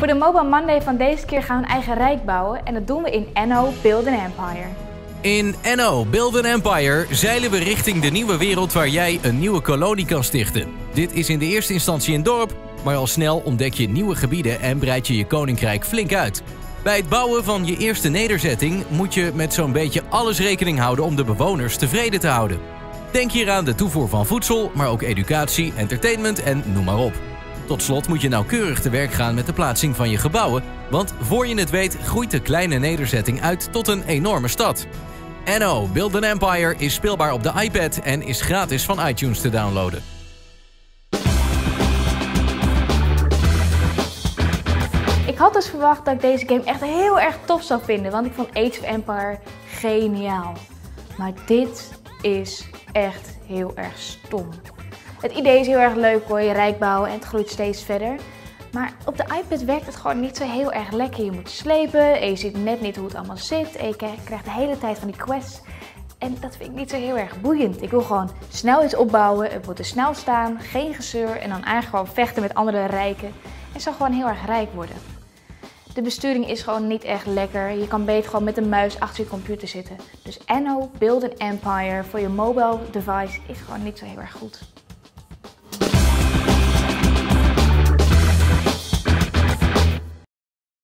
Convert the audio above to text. Voor de Mobile Monday van deze keer gaan we een eigen rijk bouwen en dat doen we in ANNO: Build an Empire. In ANNO: Build an Empire zeilen we richting de nieuwe wereld waar jij een nieuwe kolonie kan stichten. Dit is in de eerste instantie een dorp, maar al snel ontdek je nieuwe gebieden en breid je je koninkrijk flink uit. Bij het bouwen van je eerste nederzetting moet je met zo'n beetje alles rekening houden om de bewoners tevreden te houden. Denk hier aan de toevoer van voedsel, maar ook educatie, entertainment en noem maar op. Tot slot moet je nauwkeurig te werk gaan met de plaatsing van je gebouwen, want voor je het weet groeit de kleine nederzetting uit tot een enorme stad. ANNO: Build an Empire is speelbaar op de iPad en is gratis van iTunes te downloaden. Ik had dus verwacht dat ik deze game echt heel erg tof zou vinden, want ik vond Age of Empire geniaal. Maar dit is echt heel erg stom. Het idee is heel erg leuk hoor, je rijk bouwen en het groeit steeds verder. Maar op de iPad werkt het gewoon niet zo heel erg lekker. Je moet slepen en je ziet net niet hoe het allemaal zit en je krijgt de hele tijd van die quests. En dat vind ik niet zo heel erg boeiend. Ik wil gewoon snel iets opbouwen, het moet er snel staan, geen gezeur en dan eigenlijk gewoon vechten met andere rijken. En zo gewoon heel erg rijk worden. De besturing is gewoon niet echt lekker. Je kan beter gewoon met de muis achter je computer zitten. Dus ANNO: Build an Empire voor je mobile device is gewoon niet zo heel erg goed.